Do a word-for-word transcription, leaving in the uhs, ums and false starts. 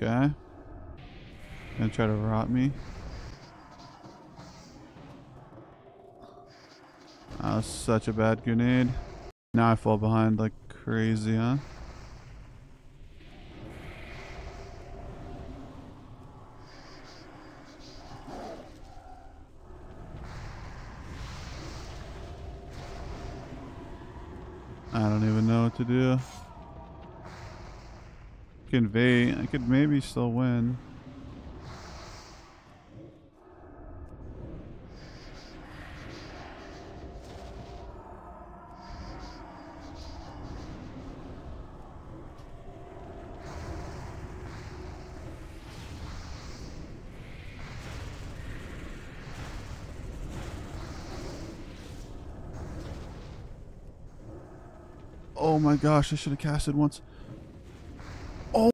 Okay. Gonna try to rot me. That was such a bad grenade. Now I fall behind like crazy, huh? I don't even know what to do. Convey, I could maybe still win. Oh my gosh, I should have casted once.